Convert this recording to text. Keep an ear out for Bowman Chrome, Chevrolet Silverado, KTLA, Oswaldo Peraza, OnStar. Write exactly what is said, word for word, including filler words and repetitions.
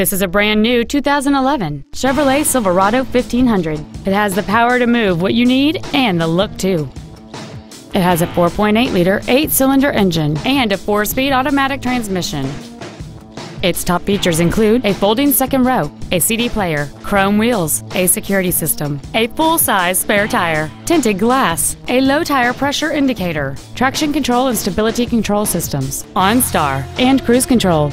This is a brand-new two thousand eleven Chevrolet Silverado fifteen hundred. It has the power to move what you need and the look, too. It has a four point eight liter eight-cylinder engine and a four-speed automatic transmission. Its top features include a folding second row, a C D player, chrome wheels, a security system, a full-size spare tire, tinted glass, a low tire pressure indicator, traction control and stability control systems, OnStar, and cruise control.